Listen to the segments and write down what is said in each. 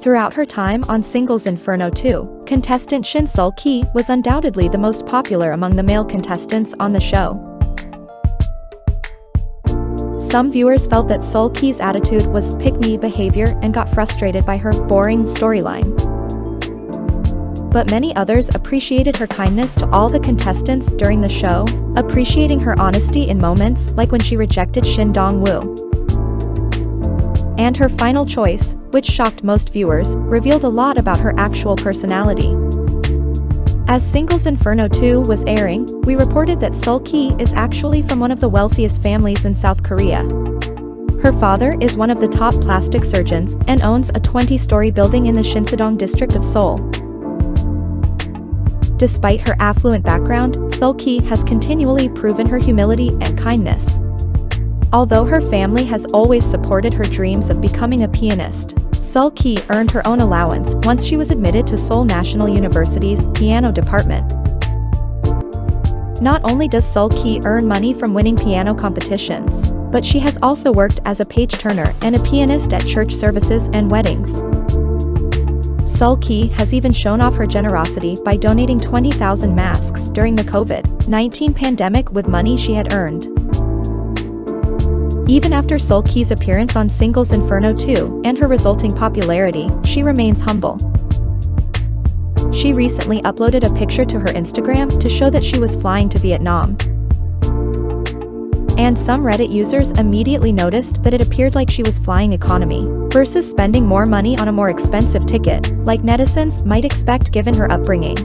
Throughout her time on Single's Inferno 2, contestant Shin Seul Ki was undoubtedly the most popular among the male contestants on the show. Some viewers felt that Seul Ki's attitude was pick-me behavior and got frustrated by her boring storyline. But many others appreciated her kindness to all the contestants during the show, appreciating her honesty in moments like when she rejected Shin Dong-woo. And her final choice, which shocked most viewers, revealed a lot about her actual personality. As Single's Inferno 2 was airing, we reported that Seul Ki is actually from one of the wealthiest families in South Korea. Her father is one of the top plastic surgeons and owns a 20-story building in the Shinsadong district of Seoul. Despite her affluent background, Seul Ki has continually proven her humility and kindness. Although her family has always supported her dreams of becoming a pianist, Seul Ki earned her own allowance once she was admitted to Seoul National University's piano department. Not only does Seul Ki earn money from winning piano competitions, but she has also worked as a page-turner and a pianist at church services and weddings. Seul Ki has even shown off her generosity by donating 20,000 masks during the COVID-19 pandemic with money she had earned. Even after Seul Ki's appearance on Single's Inferno 2 and her resulting popularity, she remains humble. She recently uploaded a picture to her Instagram to show that she was flying to Vietnam. And some Reddit users immediately noticed that it appeared like she was flying economy, versus spending more money on a more expensive ticket, like netizens might expect given her upbringing.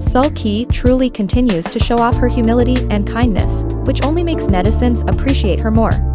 Seul Ki truly continues to show off her humility and kindness, which only makes netizens appreciate her more.